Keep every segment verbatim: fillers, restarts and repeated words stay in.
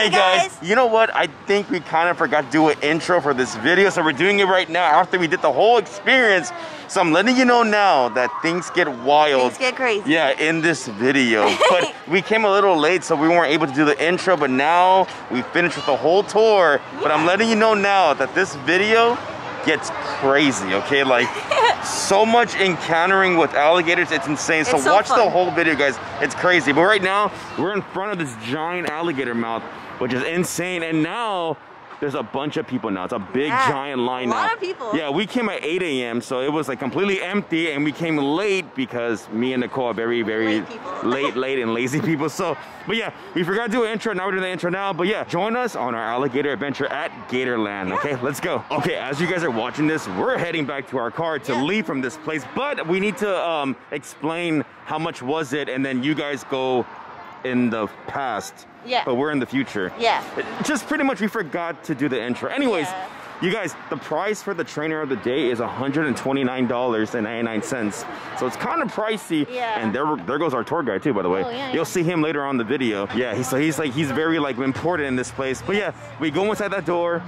Hey guys, you know what? I think we kind of forgot to do an intro for this video, so we're doing it right now after we did the whole experience. So I'm letting you know now that things get wild. Things get crazy. Yeah, in this video. But we came a little late, so we weren't able to do the intro, but now we finished with the whole tour. Yeah. But I'm letting you know now that this video gets crazy, okay? Like, so much encountering with alligators, it's insane. It's so, so watch fun. The whole video, guys. It's crazy. But right now, we're in front of this giant alligator mouth, which is insane. And now, there's a bunch of people now. It's a big, yeah, giant line now. A lot now. Of people. Yeah, we came at eight A M, so it was like completely empty, and we came late because me and Nicole are very, very late, late, late and lazy people. So, but yeah, we forgot to do an intro. Now we're doing the intro now. But yeah, join us on our alligator adventure at Gatorland. Yeah. Okay, let's go. Okay, as you guys are watching this, we're heading back to our car to, yeah, leave from this place, but we need to um, explain how much was it, and then you guys go in the past, yeah, but we're in the future. Yeah, it, just pretty much we forgot to do the intro. Anyways, yeah, you guys, the price for the trainer of the day is one hundred twenty-nine dollars and ninety-nine cents, so it's kind of pricey. Yeah, and there there goes our tour guide too, by the way. Oh, yeah, you'll, yeah, see him later on the video. Yeah, he's so he's like he's very like important in this place. But yeah, we go inside that door,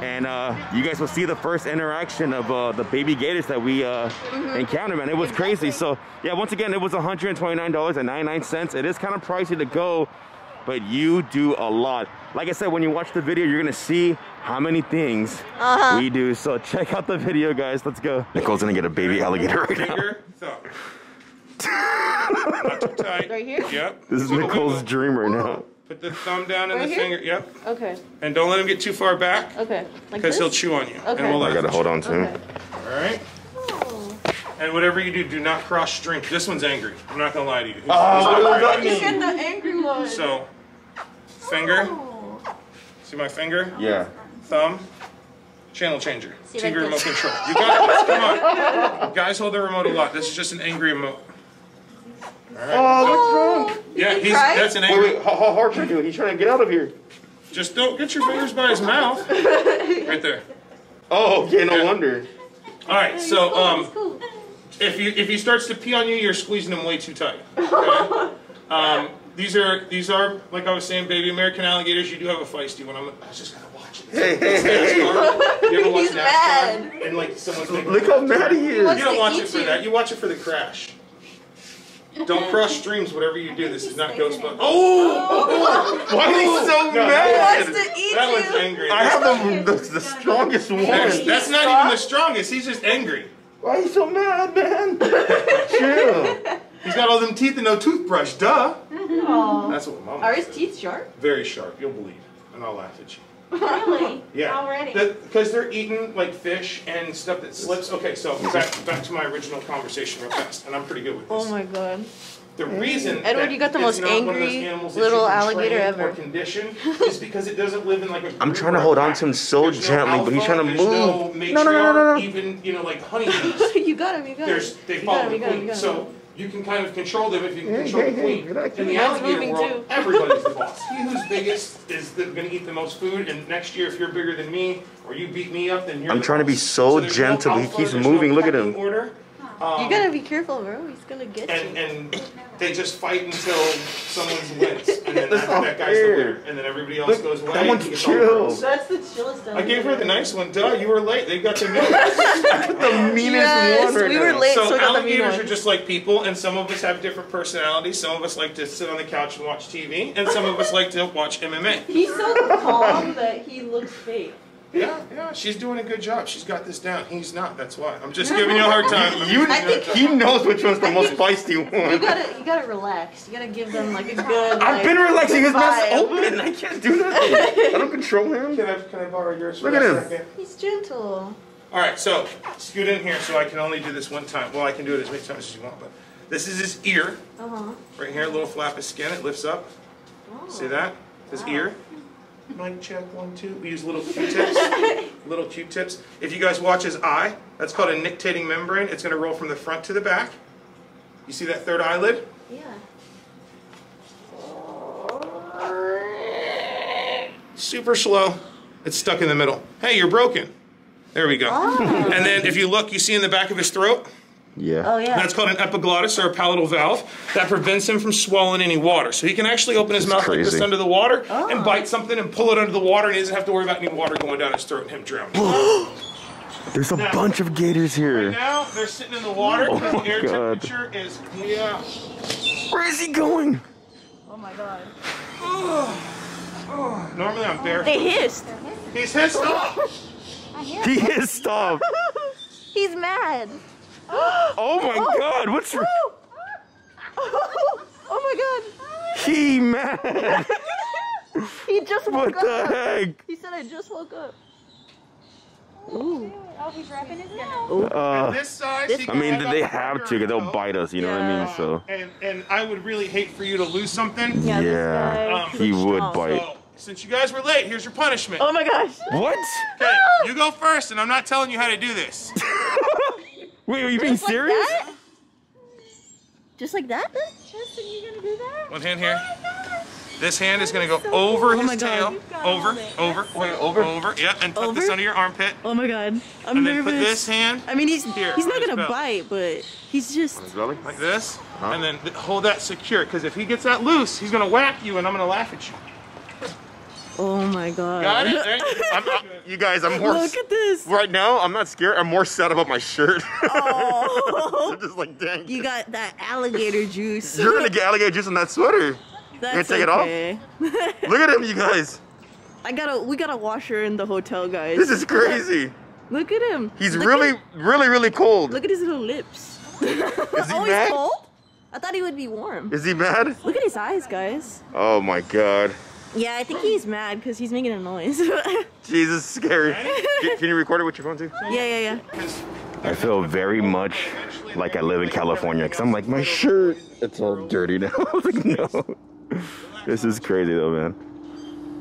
and uh, you guys will see the first interaction of uh, the baby gators that we uh, mm-hmm. encountered, man. It was exactly. crazy. So yeah, once again, it was one hundred twenty-nine dollars and ninety-nine cents. It is kind of pricey to go, but you do a lot. Like I said, when you watch the video, you're gonna see how many things uh-huh. we do. So check out the video, guys. Let's go. Nicole's gonna get a baby alligator right now. Not too tight. Right here? Yep. This is Nicole's dream right now. Put the thumb down in right the here? Finger. Yep. Okay. And don't let him get too far back. Okay. Like this? Because he'll chew on you. Okay. And we'll let I gotta hold on to him. Okay. All right. Oh. And whatever you do, do not cross drink. This one's angry. I'm not gonna lie to you. He's, oh, he's not you get the angry one. So, finger. Oh. See my finger? Yeah. Thumb. Channel changer. See T V like remote control. You got it. Come on. Guys, hold the remote a lot. This is just an angry emote. All right. Oh, what's wrong? Yeah, he's, that's an angry. Wait, wait, how, how hard should I do it? He's trying to get out of here. Just don't get your fingers by his mouth. Right there. Oh, okay, no yeah. wonder. All right, so um, if you if he starts to pee on you, you're squeezing him way too tight. Okay? um, these are these are like I was saying, baby American alligators. You do have a feisty one. I'm I was just gonna watch it. Hey, hey, hey. You ever watch he's NASCAR? Mad. And like someone's making look how mad he is. You don't watch it for you. That. You watch it for the crash. Don't cross streams, whatever you do. This is not Ghostbusters. Oh! Why are you so mad? He wants to eat that one's angry. I have the, the, the strongest one. That's, that's not even the strongest. He's just angry. Why are you so mad, man? Chill. He's got all them teeth and no toothbrush. Duh. Aww. That's what Mama Are his said. Teeth sharp? Very sharp. You'll believe. And I'll laugh at you. Really? Yeah. Already? Because the, they're eating like fish and stuff that slips. Okay, so back, back to my original conversation real fast, and I'm pretty good with this. Oh my god. The hey. reason Edward, that you got the most angry little alligator ever. Condition is because it doesn't live in like a. I'm trying to hold on to him so there's gently, no alpha, but he's trying to move. No, no, no, no, no, no. Even you know like honeybees. You got him. You got him. They you follow the queen, so you can kind of control them if you can hey, control hey, the queen. Hey, in the alligator world, too. Everybody's the boss. He who's biggest is going to eat the most food, and next year if you're bigger than me, or you beat me up, then you're I'm the trying boss. To be so, so gentle, no alpha, he keeps moving, no look at him. Order. Um, you got to be careful, bro, he's going to get and, you. And they just fight until someone wins, and then after that guy's fair. The winner, and then everybody else look, goes away. That one's chill. That's the chillest I gave her the nice one. Duh, you were late. They got the meanest. I put the meanest yes, one. Right we were late, so, so we got the meanest. Alligators are just like people, and some of us have different personalities. Some of us like to sit on the couch and watch T V, and some of us like to watch M M A. He's so calm that he looks fake. Yeah, yeah, she's doing a good job. She's got this down. He's not, that's why. I'm just giving you a hard time. You, he knows which one's the most feisty one. You gotta, you gotta relax. You gotta give them like a good, I've like, been relaxing. His mouth's open. I can't do nothing. I don't control him. Can I, can I borrow yours for look at him. He's gentle. All right, so scoot in here so I can only do this one time. Well, I can do it as many times as you want, but this is his ear. Uh-huh. Right here, a little flap of skin. It lifts up. Oh, see that? His wow. ear. Mic check, one, two. We use little Q-tips. Little Q-tips. If you guys watch his eye, that's called a nictating membrane. It's going to roll from the front to the back. You see that third eyelid? Yeah. Super slow. It's stuck in the middle. Hey, you're broken. There we go. Oh. And then if you look, you see in the back of his throat? Yeah. Oh, yeah. And that's called an epiglottis, or a palatal valve, that prevents him from swallowing any water. So he can actually open his mouth like this under the water oh. and bite something and pull it under the water, and he doesn't have to worry about any water going down his throat and him drowning. There's a now, bunch of gators here. Right now, they're sitting in the water oh because the air God. temperature is clear. Yeah. Where is he going? Oh, my God. Oh. Oh. Normally, I'm barefoot. They hissed. He's hissed off. He hissed off. He's mad. Oh my oh, God! What's wrong? Oh, oh, oh my God! He mad. He just woke up. What the heck? He said, "I just woke up." Ooh. Oh, he's wrapping his mouth. Uh, this size, this, I mean, they have to, 'cause they'll bite us. You yeah. know what I mean? So. And and I would really hate for you to lose something. Yeah. yeah. Um, he would strong. bite. So, since you guys were late, here's your punishment. Oh my gosh! What? Okay, you go first, and I'm not telling you how to do this. Wait, are you being serious? Like Just like that? Tristan, you gonna do that? One hand here. Oh this hand that is gonna go so over cool. his oh tail. Over, over, so wait, over, over. Yeah, and tuck over? this under your armpit. Oh my God, I'm and nervous. And then put this hand. I mean, he's here, he's not gonna belt. bite, but he's just like this. Huh? And then hold that secure, because if he gets that loose, he's gonna whack you, and I'm gonna laugh at you. Oh my God. Got it. There you, go. I'm, I'm, you guys, I'm more. Look at this. Right now, I'm not scared. I'm more sad about my shirt. Oh. I'm just like, dang. You got that alligator juice. You're going to get alligator juice on that sweater. That's You're going to take okay. it off? Look at him, you guys. I gotta, we got a washer in the hotel, guys. This is crazy. Look at him. He's Look really, him. really, really cold. Look at his little lips. Is he oh, mad? He's cold? I thought he would be warm. Is he mad? Look at his eyes, guys. Oh my God. Yeah, I think he's mad because he's making a noise. Jesus, scary. Can you record it with your phone too? Yeah, yeah, yeah. I feel very much like I live in California because I'm like, my shirt, it's all dirty now. Like, no. This is crazy though, man.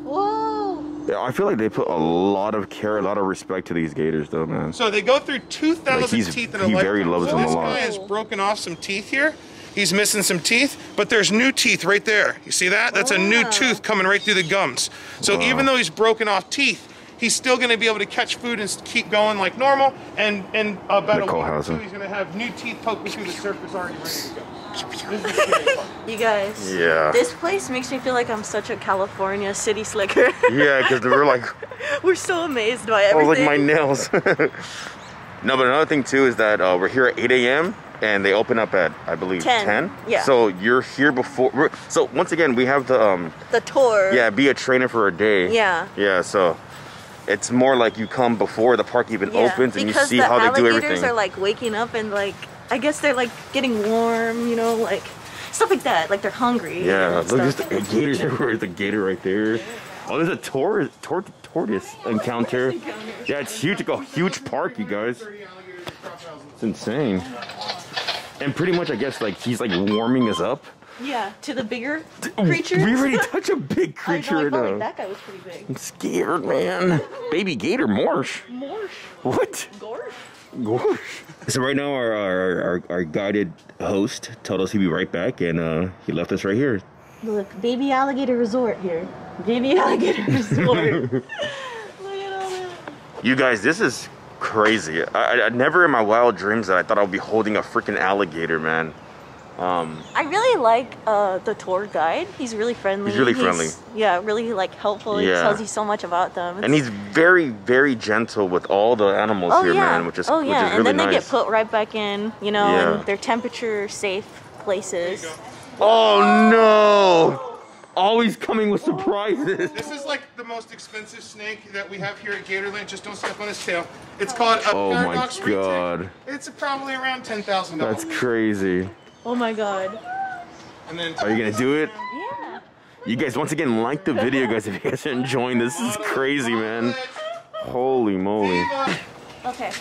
Whoa. I feel like they put a lot of care, a lot of respect to these gators though, man. So they go through two thousand like teeth in a lifetime. He very loves so them a lot. This guy has broken off some teeth here. He's missing some teeth, but there's new teeth right there. You see that? That's oh, a new yeah. tooth coming right through the gums. So wow. even though he's broken off teeth, he's still going to be able to catch food and keep going like normal. And in about Nicole a week or two, he's going to have new teeth poking through the surface already ready to go. You guys, yeah. this place makes me feel like I'm such a California city slicker. Yeah, because we're like... We're so amazed by everything. Oh, like my nails. No, but another thing too is that uh, we're here at eight A M and they open up at, I believe, ten. Yeah. So you're here before. So once again, we have the um. The tour. Yeah, be a trainer for a day. Yeah. Yeah. So it's more like you come before the park even yeah. opens and because you see the how they do everything. Alligators are like waking up and like I guess they're like getting warm, you know, like stuff like that. Like they're hungry. Yeah. Look, there's the gators everywhere. The gator right there. Oh, there's a tor tor tortoise encounter. Yeah, it's huge. It's a huge park, you guys. It's insane. And pretty much, I guess, like he's like warming us up. Yeah, to the bigger creature. We already touched a big creature. I know, I felt like that guy was pretty big. I'm scared, man. Baby gator, morsh. Morsh. What? Gorsh. Gorsh. So right now, our our, our our guided host told us he'd be right back, and uh, he left us right here. Look, baby alligator resort here. Baby alligator resort. Look at all that. You guys, this is crazy. I, I never in my wild dreams that I thought I would be holding a freaking alligator, man. Um, I really like uh, the tour guide. He's really friendly. He's really he's, friendly. Yeah, really like helpful. Yeah. He tells you so much about them. It's, and he's very, very gentle with all the animals oh, here, yeah. man, which is oh yeah, which is and really then nice. They get put right back in, you know, yeah. and they're temperature safe places. Oh no! Always coming with surprises. This is like the most expensive snake that we have here at Gatorland. Just don't step on his tail. It's called a oh paradox my god. Retic. It's probably around ten thousand dollars. That's crazy. Oh my god. And then are you gonna do it? Yeah. You guys, once again, like the video, guys. If you guys are enjoying this, this is crazy, man. Holy moly. Okay.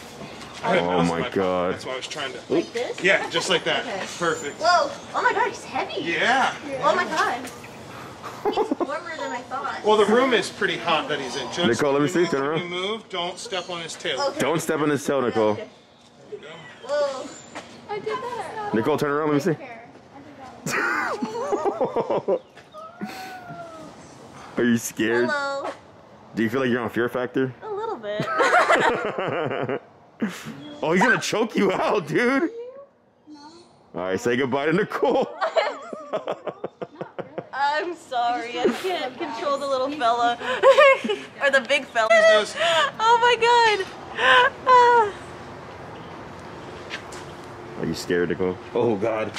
Oh my god. god. That's why I was trying to. Like this? Yeah, just like that. Okay. Perfect. Whoa. Oh my god, he's heavy. Yeah. Oh my god. It's warmer than I thought. Well, the room is pretty hot that he's in. Just Nicole, let me see. Turn around. Move, don't step on his tail. Okay. Don't step on his tail, Nicole. Okay. Whoa. I did that. Nicole, turn around. Let me see. Are you scared? Hello. Do you feel like you're on Fear Factor? A little bit. Oh, he's going to choke you out, dude. All right, say goodbye to Nicole. I'm sorry, I can't control the little fella. Or the big fella. Oh my god. Are you scared, Nicole? Oh god.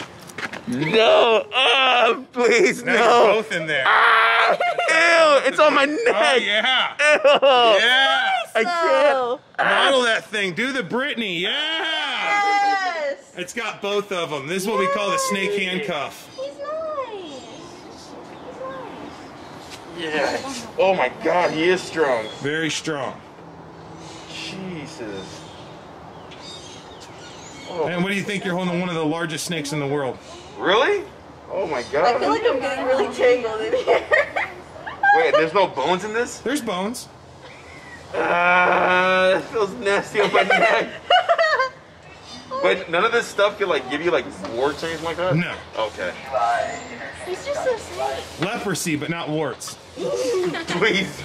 No! Oh, please, now no! You're both in there. Ah, ew! It's on my neck! Oh, yeah! Ew! Yeah! I can't! Model that thing! Do the Britney! Yeah! Yes! It's got both of them. This is what yes. we call the snake handcuff. He's nice! He's nice. Yes! Oh my god, he is strong. Very strong. Jesus. Oh, and what do you think? You're holding one of the largest snakes in the world. Really? Oh my god. I feel like I'm getting really tangled in here. Wait, there's no bones in this? There's bones. Ah, uh, it feels nasty on my neck. But none of this stuff could like give you like warts or anything like that? No. Okay. He's just so sweet. Leprosy, but not warts. Please.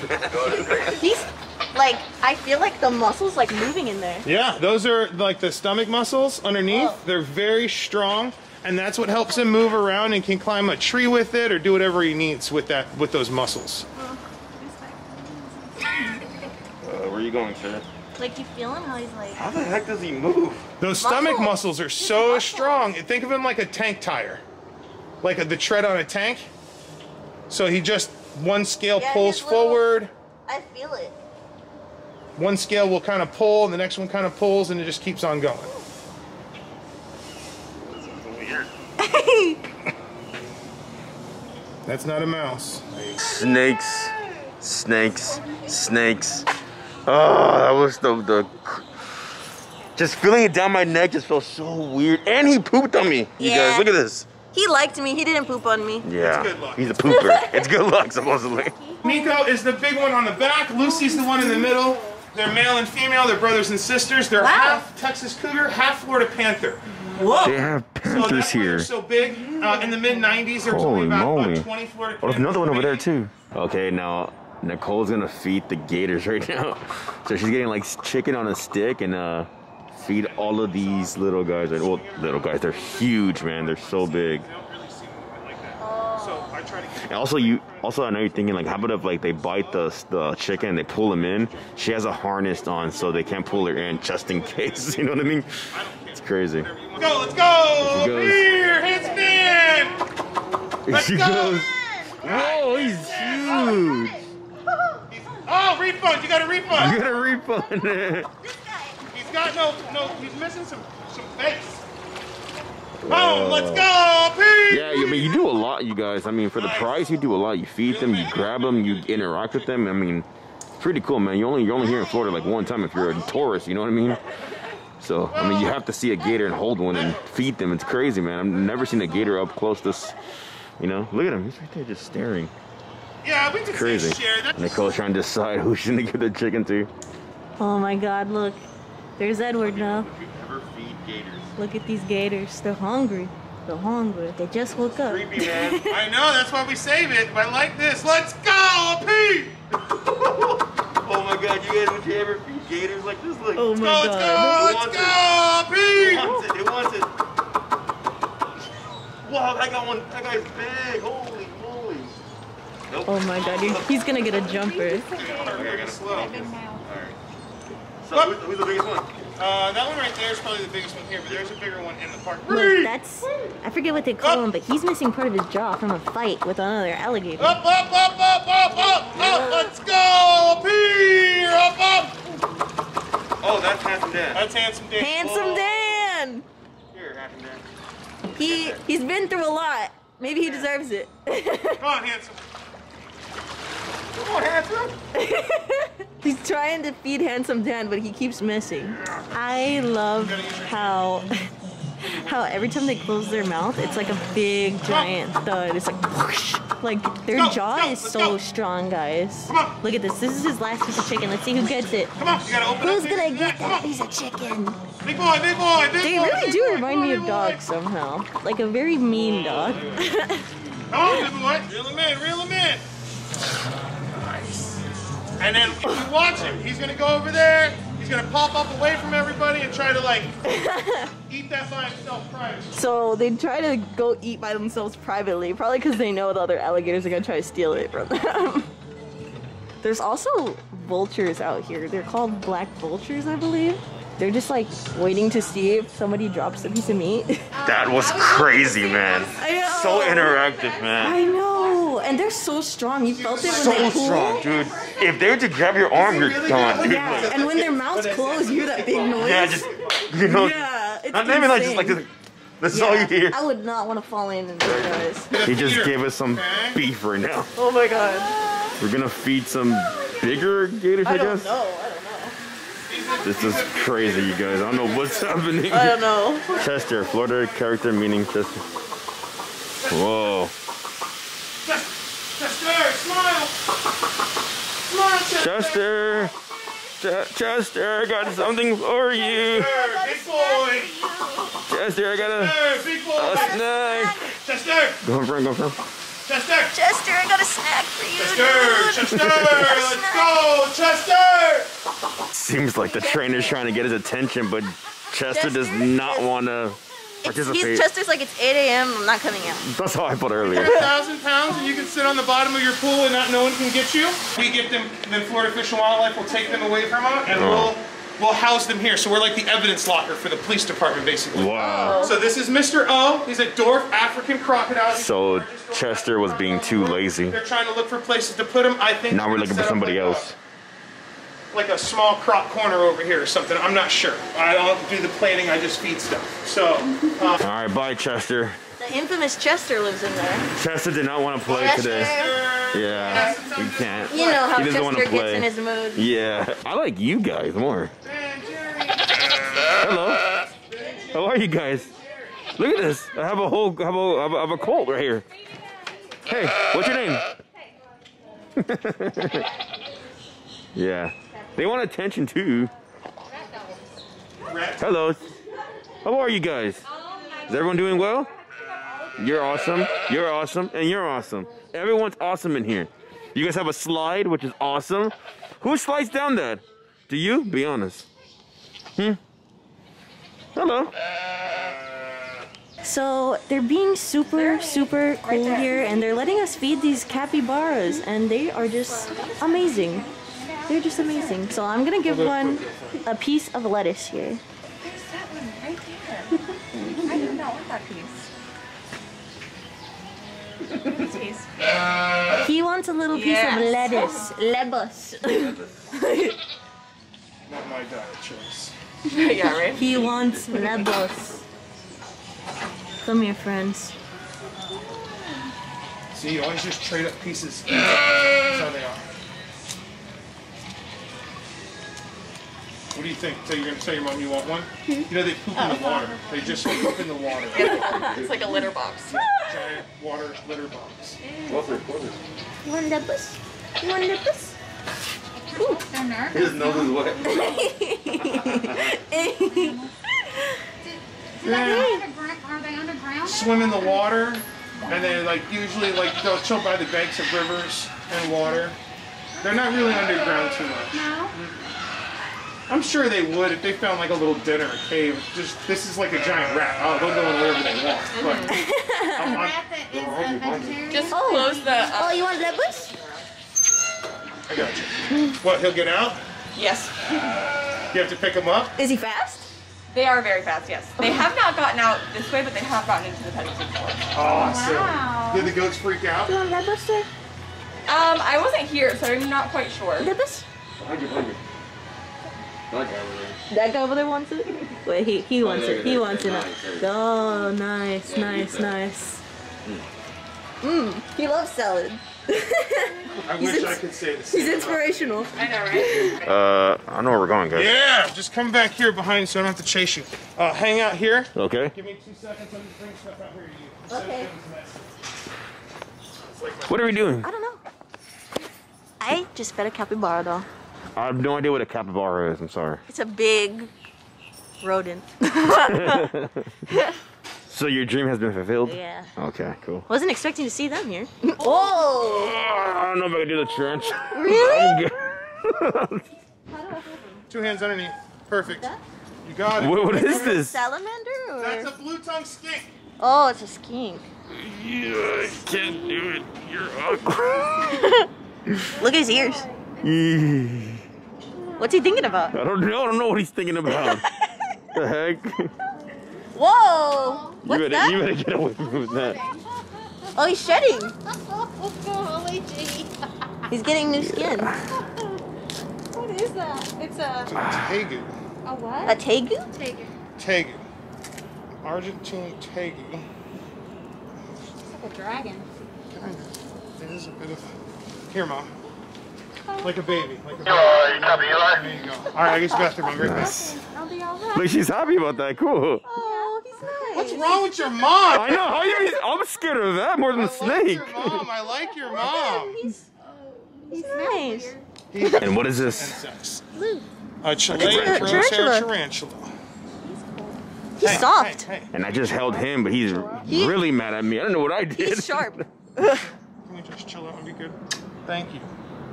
He's like, I feel like the muscles like moving in there. Yeah, those are like the stomach muscles underneath. Whoa. They're very strong, and that's what helps him move around and can climb a tree with it or do whatever he needs with that with those muscles. Uh, where are you going, sir? Like, you feeling how he's like? How the heck does he move? Those muscles. Stomach muscles are He's so muscles. strong. Think of him like a tank tire, like a, the tread on a tank. So he just one scale yeah, pulls forward. Little, I feel it. One scale will kind of pull, and the next one kind of pulls, and it just keeps on going. Weird. That's not a mouse. Snakes, snakes, snakes. Oh, that was the, the... Just feeling it down my neck just felt so weird. And he pooped on me, you yeah. guys. Look at this. He liked me. He didn't poop on me. Yeah. It's good luck. He's a pooper. It's good luck, supposedly. Nico is the big one on the back. Lucy's the one in the middle. They're male and female. They're brothers and sisters. They're wow. half Texas Cougar, half Florida Panther. Whoa. They have panthers so here. So big. Uh, in the mid nineties, there was only about, about twenty Florida Panthers. Oh, there's another one over there, too. Okay, now Nicole's going to feed the gators right now. So she's getting, like, chicken on a stick and uh, feed all of these little guys. Right? Well, little guys. They're huge, man. They're so big. And also, you also I know you're thinking like, how about if like they bite the the chicken and they pull them in? She has a harness on, so they can't pull her in just in case. You know what I mean? It's crazy. Let's go! Let's go! Beer, handspin! Let's she go! Goes. Oh, he's huge! Oh, refund! You got a refund! You got a refund! He's got no no. He's missing some some face. Oh, let's go! Peace. Yeah, I mean, you do a lot, you guys. I mean, for the price, you do a lot. You feed them, you grab them, you interact with them. I mean, it's pretty cool, man. You only you're only here in Florida like one time if you're a tourist. You know what I mean? So, I mean, you have to see a gator and hold one and feed them. It's crazy, man. I've never seen a gator up close. This, you know, look at him. He's right there, just staring. Yeah, we just crazy. Nicole's trying to decide who she's gonna give the chicken to. Oh my God! Look, there's Edward now. Look at these gators. They're hungry. They're hungry. They just woke up. Creepy, man. I know. That's why we save it. But I like this. Let's go, Pete! Oh, my God. You guys, would you ever feed gators like this? Look. Oh, let's my go, God. Let's go. Let's go, Pete! It wants it. It wants it. Wow, that guy one. That guy's big. Holy moly. Nope. Oh, my God. Dude. He's going to get a jumper. Dude, we're going to slow. All right. So, who's, who's the biggest one? Uh, that one right there is probably the biggest one here, but there's a bigger one in the park. Look, that's, I forget what they call up. him, but he's missing part of his jaw from a fight with another alligator. Up, up, up, up, up, up, up, let's go, up here, up, up. Oh, that's Handsome Dan. That's Handsome Dan. Handsome oh. Dan. Here, Handsome Dan. He, he's been through a lot. Maybe he deserves it. Come on, Handsome. Come on, Handsome. He's trying to feed Handsome Dan, but he keeps missing. I love how how every time they close their mouth, it's like a big, giant thud. It's like whoosh. Like, their jaw is so strong, guys. Look at this. This is his last piece of chicken. Let's see who gets it. Who's going to get that piece of chicken? Big boy, big boy, big boy. They really do remind me of dogs somehow. Like a very mean dog. Oh, big boy. Reel him in, reel him in. And then if you watch him, he's gonna go over there, he's gonna pop up away from everybody and try to like eat that by himself privately. So they try to go eat by themselves privately, probably because they know the other alligators are gonna try to steal it from them. There's also vultures out here. They're called black vultures, I believe. They're just like waiting to see if somebody drops a piece of meat. That was crazy, man. I know. So interactive, man. I know. And they're so strong. You felt it when so they pull. So strong, dude. If they were to grab your arm, you're really gone, dude. Yeah, like, and when their mouths close, you hear that big noise. Yeah, just, you know. Yeah, it's not even like just like this. That's yeah, all you hear. I would not want to fall in and do this. He just gave us some beef right now. Oh my god. We're gonna feed some bigger gators, I, I guess? No, I don't know. This is crazy, you guys. I don't know what's happening. I don't know. Chester, Florida character meaning Chester. Whoa. Chester, smile. Smile, Chester. Chester, Ch Chester, I got something for you. Chester, big boy. Chester, I got a, Chester, big boy. a snack. Chester. Go for it, go for it. Chester! Chester, I got a snack for you. Chester! Dude. Chester! Let's go! Chester! Seems like the trainer's trying to get his attention, but Chester, Chester does not want to participate. He's, Chester's like, it's eight A M, I'm not coming out. That's how I put it earlier. You're a thousand pounds and you can sit on the bottom of your pool and not no one can get you. We get them, the Florida Fish and Wildlife will take them away from us and oh. we'll... We'll house them here, so we're like the evidence locker for the police department, basically. Wow. So this is Mister O. He's a dwarf African crocodile. So Chester was being too lazy. They're trying to look for places to put him. I think now we're looking for somebody like else. A, like a small crop corner over here or something. I'm not sure. I don't do the planning. I just feed stuff. So. Um, All right, bye, Chester. The infamous Chester lives in there. Chester did not want to play Chester. today. Yeah, we can't. You know how Chester gets in his mood. Yeah, I like you guys more. Hello. How are you guys? Look at this. I have a whole, I have a, I have a colt right here. Hey, what's your name? Yeah, they want attention too. Hello. How are you guys? Is everyone doing well? You're awesome. You're awesome, and you're awesome. Everyone's awesome in here. You guys have a slide, which is awesome. Who slides down that? Do you? Be honest. Hmm? Hello. So they're being super, super cool here, and they're letting us feed these capybaras, and they are just amazing. They're just amazing. So I'm going to give one a piece of lettuce here. There's that one right there. I did not want that piece. He wants a little piece yes. of lettuce. Lebus. Not my diet choice. Yeah, right? He wants lebus. Come here, friends. See, you always just trade up pieces. That's how they are. What do you think? So you're going to tell your mom you want one? You know, they poop in the water. They just poop in the water. It's like a litter box. Giant water litter box. Water, water. You want nipples? You want nipples? His nose is wet. Are they underground? Swim in the water, and they like usually like they'll chill by the banks of rivers and water. They're not really underground too much. No. I'm sure they would if they found like a little den or a cave. Just this is like a giant rat. Oh, they'll go in wherever they want. But I'm, I'm, I'm, I'm, just close the. Uh, oh, you want that bush? I got you. What? He'll get out? Yes. You have to pick him up. Is he fast? They are very fast. Yes. They have not gotten out this way, but they have gotten into the pedestal before. Awesome. Wow. Did the goats freak out? You want that bush, sir? Um, I wasn't here, so I'm not quite sure. That bush? I do, I do. That guy over there. That guy over there wants it? Wait, he, he wants oh, yeah, it. He yeah, wants yeah, it. Nice, oh, nice, yeah, nice, nice. Mmm, mm, he loves salad. I wish I could say this. He's inspirational. I know, right? Uh, I know where we're going, guys. Yeah, just come back here behind you so I don't have to chase you. Uh, hang out here. Okay. Give me two seconds. Let me bring stuff out here to you. Okay. What are we doing? I don't know. I just fed a capybara, though. I have no idea what a capybara is, I'm sorry. It's a big rodent. So your dream has been fulfilled? Yeah. Okay, cool. Wasn't expecting to see them here. Oh! Oh I don't know if I can do the trench. Really? Two hands underneath. Perfect. You got it. What, what is, is this? A salamander? Or? That's a blue tongue skink. Oh, it's a skink. Yeah, I can't do it. You're awkward. Look at his ears. What's he thinking about? I don't know. I don't know what he's thinking about. The heck? Whoa! What's you better, that? You better get away from that. Oh, he's shedding. Holy gee. He's getting new skin. What is that? It's a... It's a tegu. A what? A tegu? Tegu. Tegu. Argentine tegu. It's like a dragon. Kind of. It is a bit of... Here, Mom. Like a baby. Like a baby. Hello, you copy, Eli? There you go. All right, I guess you guys have a nice. I'll be all right. Look, she's happy about that. Cool. Oh, he's nice. What's wrong with your mom? I know. How you? I'm scared of that more than I a snake. I like your mom. I like your mom. He's, uh, he's, he's nice. nice. And what is this? Blue. A Chilean tarantula. tarantula. He's cool. He's hey, soft. Hey, hey. And I just held him, but he's he, really mad at me. I don't know what I did. He's sharp. Can we just chill out and be good? Thank you.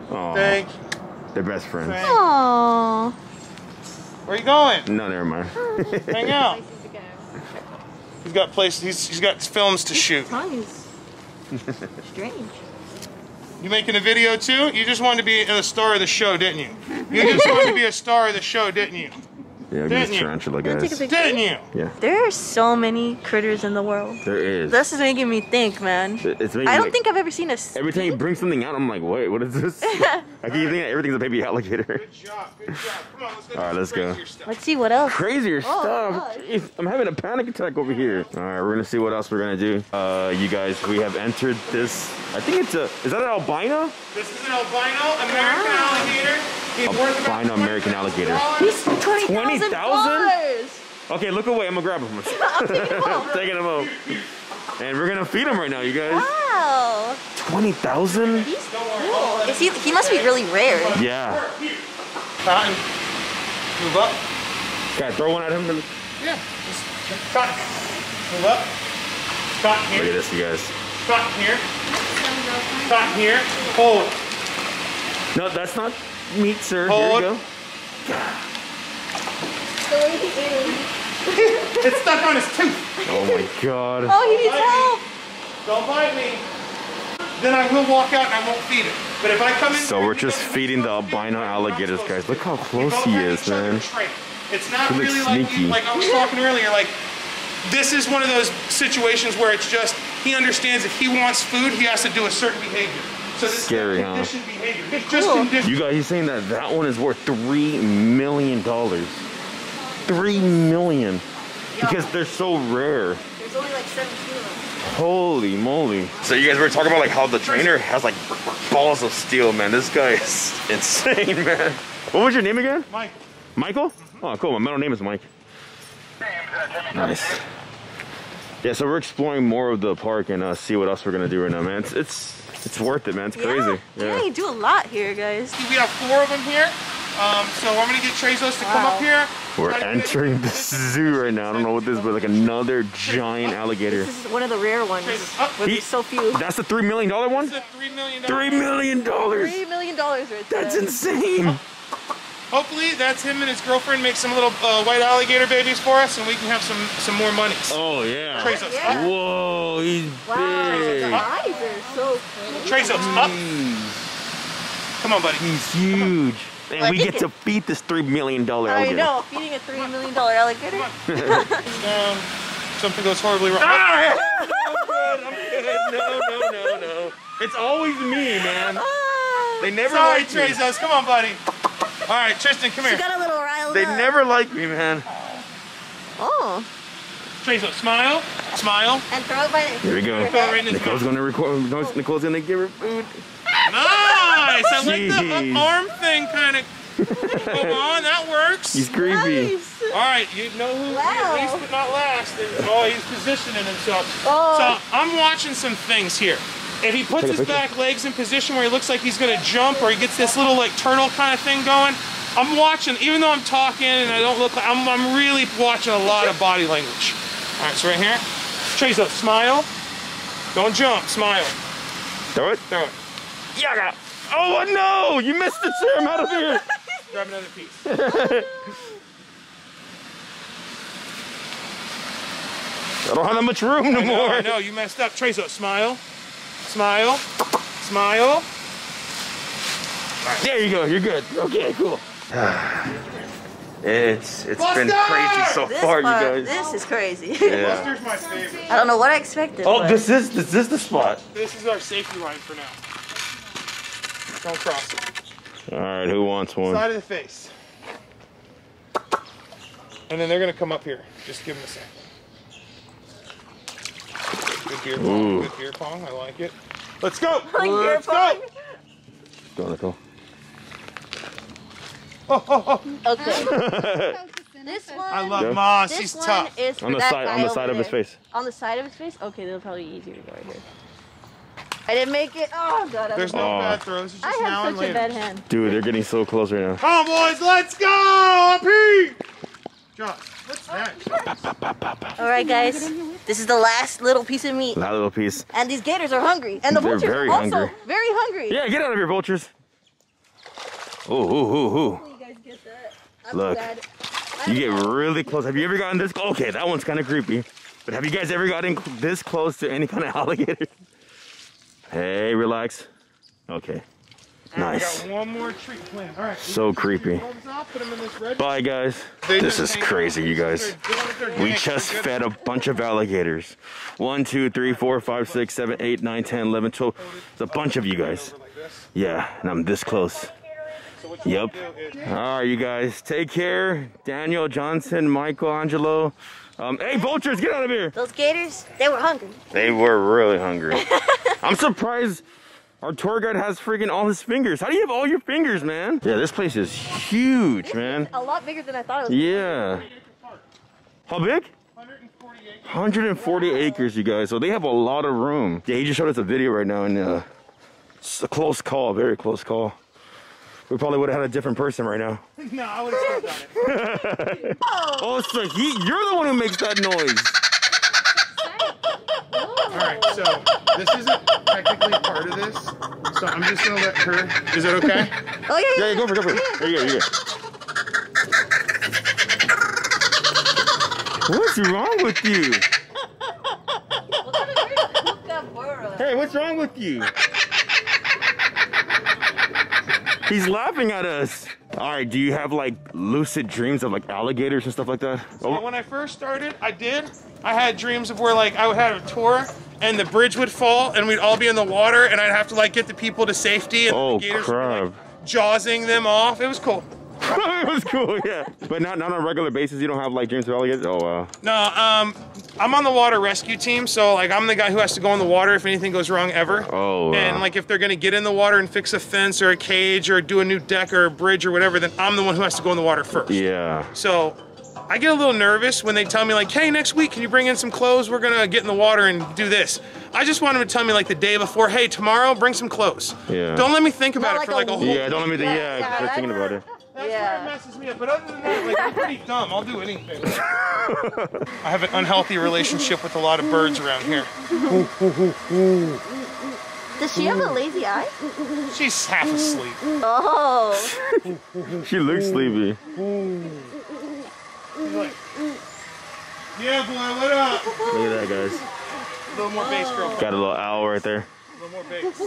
Aww. Thank you. They're best friends. Aww. Where are you going? No, never mind. Hang out. He's got places. He's, he's got films to shoot. Strange. You making a video too? You just wanted to be a star of the show, didn't you? You just wanted to be a star of the show, didn't you? Yeah, didn't you? Tarantula guys. Didn't you? Yeah. There are so many critters in the world. There is. This is making me think, man. It's making I don't like, think I've ever seen a. Every time you bring something out, I'm like, wait, what is this? I keep thinking everything's a baby alligator. Good job, good job. Come on, let's go. All right, let's go. Stuff. Let's see what else. Crazier oh, stuff. Jeez, I'm having a panic attack over here. All right, we're gonna see what else we're gonna do. Uh, you guys, we have entered this. I think it's a. Is that an albino? This is an albino American wow. alligator. Albino American alligator. He's twenty thousand dollars. Okay, look away. I'm gonna grab him. Taking him out, and we're gonna feed him right now, you guys. Wow. twenty thousand. He's cool. Is he? He must be really rare. Yeah. Cotton, move up. Guy, throw one at him. Yeah. Cotton, move up. Cotton here. Look at this, you guys. Cotton here. Cotton here. Hold. No, that's not. Meat, sir. Hold. Here you go. It's stuck on his tooth. Oh my god. Oh, he needs help. Don't bite me. Then I will walk out and I won't feed him. But if I come in. So we're just feeding the albino alligators, guys. Look how close he is, man. It's not really like you, like I was talking earlier. Like this is one of those situations where it's just he understands if he wants food, he has to do a certain behavior. So this scary, huh? Cool. You guys, he's saying that that one is worth three million dollars. three million dollars. Because they're so rare. There's only like seven kilos. Holy moly. So you guys were talking about like how the trainer has like balls of steel, man. This guy is insane, man. What was your name again? Mike. Michael? Mm-hmm. Oh, cool. My middle name is Mike. Nice. Yeah, so we're exploring more of the park and uh, see what else we're going to do right now, man. It's... it's It's worth it, man. It's crazy. Yeah, yeah. yeah, you do a lot here, guys. We have four of them here. Um, so I'm going to get Trezos to wow. come up here. We're entering the zoo right now. I don't know what this is, but like another giant alligator. This is one of the rare ones. There's so few. That's the three million dollar one? That's the three million dollar three million dollars. three million dollars right there. That's insane. Hopefully that's him and his girlfriend make some little uh, white alligator babies for us and we can have some, some more monies. Oh yeah. Trezos. Yeah. Whoa, he's wow, big. His eyes are so cool. Trezos, up. Come on, buddy. He's huge. And well, we get it. to feed this three million dollar alligator. I know, feeding a three million dollar alligator. um, something goes horribly wrong. Ah! I'm good, I'm good. No, no, no, no. It's always me, man. They never Sorry, like me. Trezos, come on, buddy. All right, Tristan, come she here. Got a little riled they up. never like me, man. Oh. Trezos, smile, smile. And throw it by the Here we go. Right Nicole's going to record. Nicole's going to give her food. Nice. I like the arm thing kind of. Come on, that works. He's creepy. Nice. All right, you know who wow. at least but not last. Oh, he's positioning himself. Oh. So I'm watching some things here. If he puts his back legs in position where he looks like he's going to jump or he gets this little like turtle kind of thing going, I'm watching, even though I'm talking and I don't look like, I'm, I'm really watching a lot of body language. All right, so right here, Trezos, smile. Don't jump, smile. Throw it? Throw it. Yaga. Oh, no, you missed it, sir. I'm out of here. Grab another piece. I don't have that much room no more. I know, you messed up. Trezos, smile. Smile. Smile. Right. There you go, you're good. Okay, cool. It's it's Buster! Been crazy so this far, part, you guys. This is crazy. Yeah. Buster's my favorite. I don't know what I expected. Oh, but this is this is the spot. This is our safety line for now. Don't cross it. All right, who wants one? Side of the face. And then they're gonna come up here. Just give them a second. Good beer pong. Ooh. Good beer pong. I like it. Let's go. Like Let's go. Go, Nicole. Oh, oh, oh. Okay. This one. I love yeah. Ma. She's tough. Is on the side, on the side of there. His face. On the side of his face. Okay, that'll probably be easier to go right here. I didn't make it. Oh god. There's no oh. bad throws. It's just I now have such a bad hand. Dude, they're getting so close right now. Come on, boys, let's go. Up here. John, what's that? Oh, all right, guys. This is the last little piece of meat. That little piece. And these gators are hungry, and the they're vultures very are also hungry. very hungry. Yeah, get out of here, vultures. Ooh, ooh, ooh, ooh. I'm Look, you get really close. Have you ever gotten this? Okay, that one's kind of creepy. But have you guys ever gotten this close to any kind of alligator? Hey, relax. Okay, nice. I got one more treat planned. All right. So creepy. Bye, guys. This is crazy, you guys. We just fed a bunch of alligators. One, two, three, four, five, six, seven, eight, nine, ten, eleven, twelve. It's a bunch of you guys. Yeah, and I'm this close. Yep. All right, you guys. Take care. Daniel, Johnson, Michael, Angelo. Um, hey, vultures, get out of here. Those gators, they were hungry. They were really hungry. I'm surprised our tour guide has freaking all his fingers. How do you have all your fingers, man? Yeah, this place is huge, this man. Is a lot bigger than I thought it was. Yeah. How big? one hundred forty acres. one hundred forty wow. acres, you guys. So they have a lot of room. Yeah, he just showed us a video right now, and uh, it's a close call, very close call. We probably would have had a different person right now. No, I would have still done it. Oh, so he, you're the one who makes that noise. All right, so this isn't technically part of this, so I'm just going to let her. Is it okay? Oh, yeah, yeah, yeah, yeah, go for it, go for it. There you go, there you go. What's wrong with you? Hey, what's wrong with you? He's laughing at us. All right, do you have like lucid dreams of like alligators and stuff like that? So when I first started, I did. I had dreams of where like I would have a tour and the bridge would fall and we'd all be in the water and I'd have to like get the people to safety and oh, the gators crap. Were, like, jawsing them off. It was cool. It was cool, yeah. But not, not on a regular basis, you don't have like dreams of alligators? Oh, wow. No, um, I'm on the water rescue team, so like I'm the guy who has to go in the water if anything goes wrong ever. Oh, wow. And like if they're gonna get in the water and fix a fence or a cage or do a new deck or a bridge or whatever, then I'm the one who has to go in the water first. Yeah. So I get a little nervous when they tell me like, hey, next week, can you bring in some clothes? We're gonna get in the water and do this. I just want them to tell me like the day before, hey, tomorrow, bring some clothes. Yeah. Don't let me think about not it like for like a, a whole Yeah, don't let me think, yeah, yeah I'm thinking about it. That's yeah. where it messes me up, but other than that, like, I'm pretty dumb. I'll do anything. I have an unhealthy relationship with a lot of birds around here. Does she have a lazy eye? She's half asleep. Oh. She looks sleepy. She's like, yeah, boy, what up? Look at that, guys. A little more bass, girl. Got a little owl right there. A little more bass.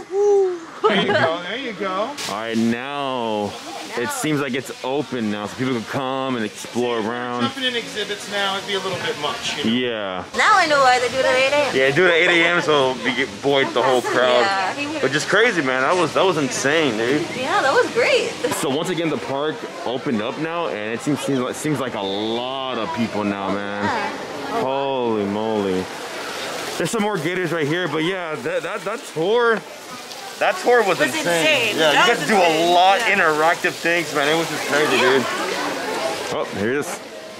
There you go, there you go. All right, now. It seems like it's open now, so people can come and explore around. Jumping in exhibits now would be a little bit much. You know? Yeah. Now I know why they do it at eight A M Yeah, they do it at eight A M so we get buoyed the whole crowd. Yeah. But just crazy, man. That was that was insane, dude. Yeah, that was great. So once again, the park opened up now, and it seems seems like, seems like a lot of people now, man. Yeah. Holy moly. There's some more gators right here, but yeah, that that that tour. That tour was, was insane. insane. Yeah, that you guys do insane. a lot yeah. interactive things, man. It was just crazy, dude. Oh, here it is. I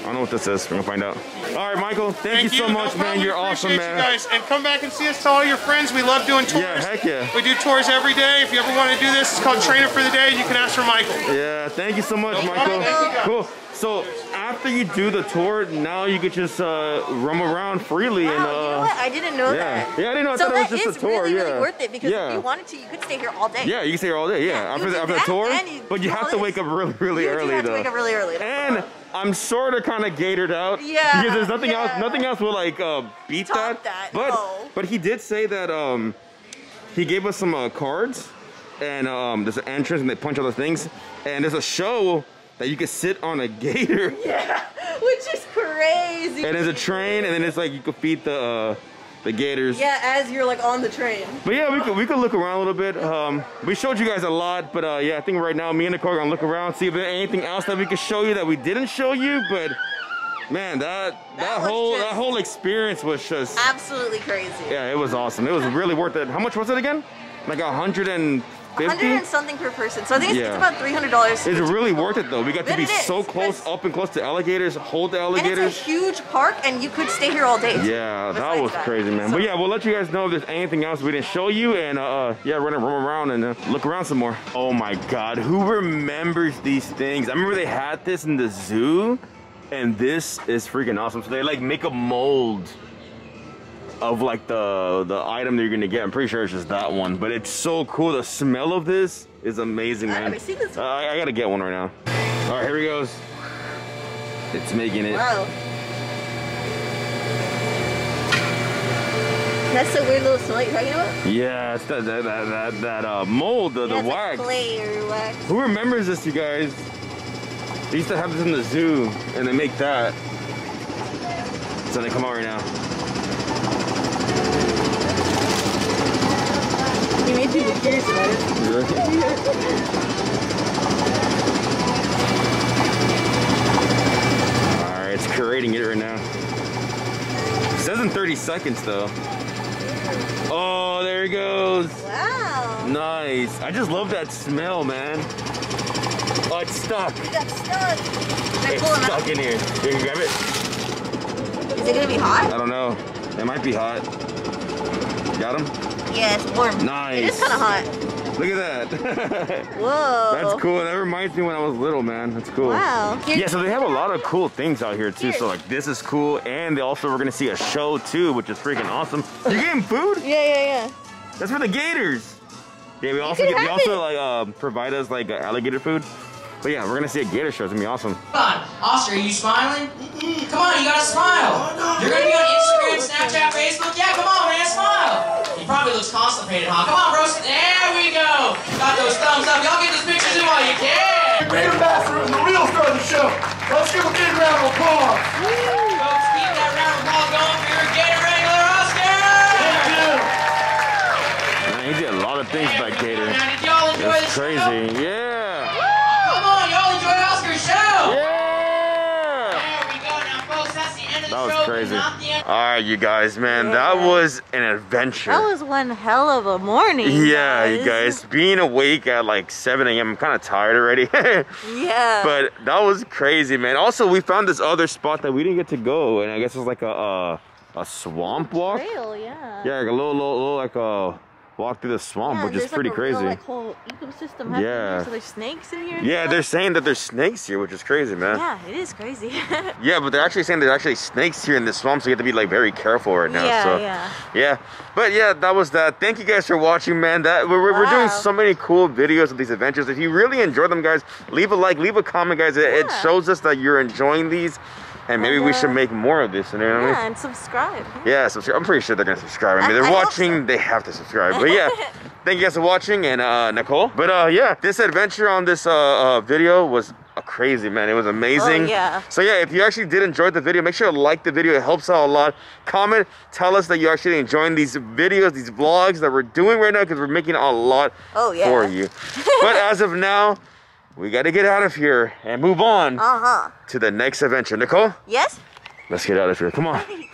don't know what this is. We're gonna find out. All right, Michael. Thank, thank you so you. much, no man. You're awesome, man. You guys, and come back and see us. Tell all your friends. We love doing tours. Yeah, heck yeah. We do tours every day. If you ever want to do this, it's called Trainer for the Day. You can ask for Michael. Yeah, thank you so much, no Michael. Cool. So after you do the tour, now you could just uh, roam around freely. Wow, and, uh, you know what? I didn't know yeah. that. Yeah, I didn't know. I so thought that it was just a tour. Really, yeah, really worth it because yeah. if you wanted to, you could stay here all day. Yeah, you could stay here all day. Yeah, yeah after, the, after the tour, you but you have to wake up really, really early though. You have to wake up really early. And I'm sort of kind of gaitered out. Yeah. Because there's nothing yeah. else. Nothing else will like uh, beat Top that. that. But no. but he did say that um he gave us some uh, cards, and um there's an entrance and they punch other things, and there's a show that you can sit on a gator. Yeah. Which is crazy. And there's a train, and then it's like you could feed the uh, the gators. Yeah, as you're like on the train. But yeah, we could we could look around a little bit. Um, we showed you guys a lot, but uh, yeah, I think right now me and Nicole are gonna look around, see if there's anything else that we could show you that we didn't show you. But man, that that, that whole just, that whole experience was just absolutely crazy. Yeah, it was awesome. It was really worth it. How much was it again? Like a hundred and. one hundred and something per person, so I think it's, yeah. it's about three hundred dollars. It's really people. worth it though. We got then to be so close, up and close to alligators, hold the alligators. And it's a huge park and you could stay here all day. Yeah, that was that. crazy, man. So, but yeah, we'll let you guys know if there's anything else we didn't show you, and uh, yeah, run, run around and uh, look around some more. Oh my God, who remembers these things? I remember they had this in the zoo, and this is freaking awesome. So they like make a mold of like the the item that you're gonna get. I'm pretty sure it's just that one, but it's so cool. The smell of this is amazing, man. I, seen this uh, I, I gotta get one right now. All right, here he goes. It's making it. Wow. That's the weird little smell you're talking about. Yeah, it's that that that that, that uh, mold, the, yeah, the wax. Like clay or wax. Who remembers this, you guys? They used to have this in the zoo, and they make that. So they come out right now. Made people curious about it. Yeah. All right, it's creating it right now. It says in thirty seconds though. Oh, there he goes. Wow. Nice. I just love that smell, man. Oh, it's stuck. It got stuck. It's cool stuck out? in here. Here, you grab it. Is it gonna be hot? I don't know. It might be hot. Got him? Yeah, it's warm. Nice. It is kind of hot. Look at that. Whoa. That's cool. That reminds me when I was little, man. That's cool. Wow. Yeah, so they have a lot of cool things out here, too. Here. So, like, this is cool. And they also were going to see a show, too, which is freaking awesome. You're getting food? Yeah, yeah, yeah. That's for the gators. Yeah, we also, get, we also like, uh, provide us, like, uh, alligator food. But, yeah, we're going to see a gator show. It's going to be awesome. Come on. Oscar, are you smiling? Mm-mm. Come on. You got to smile. Oh, no. You're going to be on Instagram, Snapchat, Facebook. Yeah, come on, man. Smile. Probably looks constipated, huh? Come on, bro. There we go. Got those thumbs up. Y'all get those pictures in while you can. Greater bathroom, the real star of the show. Let's give a big round of applause. Woo! Folks, keep that round of applause going for your Gator regular Oscar. Thank you. Man, he did a lot of things by Gator. Now, did y'all enjoy this show? That's crazy. Yeah. Woo! Come on, y'all enjoy Oscar's show. Yeah. There we go. Now, folks, that's the end of the show. That was crazy. Alright, you guys, man, yeah. that was an adventure. That was one hell of a morning. Yeah, guys. you guys, being awake at like seven A M I'm kind of tired already. Yeah. But that was crazy, man. Also, we found this other spot that we didn't get to go, and I guess it was like a uh, a swamp walk. Trail, yeah. Yeah, like a little, little, little like a walk through the swamp, yeah, which is pretty like a crazy. Real, like, whole ecosystem happening yeah. Here. So there's snakes in here. Yeah, they're saying that there's snakes here, which is crazy, man. Yeah, it is crazy. Yeah, but they're actually saying there's actually snakes here in this swamp, so you have to be like very careful right now. Yeah, so, yeah. Yeah, but yeah, that was that. Thank you guys for watching, man. That we're, wow. we're doing so many cool videos of these adventures. If you really enjoy them, guys, leave a like, leave a comment, guys. It, yeah. it shows us that you're enjoying these. And maybe and, uh, we should make more of this, you know what I mean? Yeah, and subscribe. Yeah, yeah subscribe. I'm pretty sure they're going to subscribe. I mean, they're I watching. So. They have to subscribe. But yeah, thank you guys for watching, and uh, Nicole. But uh, yeah, this adventure on this uh, uh, video was uh, crazy, man. It was amazing. Oh, yeah. So yeah, if you actually did enjoy the video, make sure to like the video. It helps out a lot. Comment. Tell us that you're actually enjoying these videos, these vlogs that we're doing right now, because we're making a lot oh, yeah. for you. But as of now, we got to get out of here and move on uh-huh. to the next adventure. Nicole? Yes? Let's get out of here. Come on.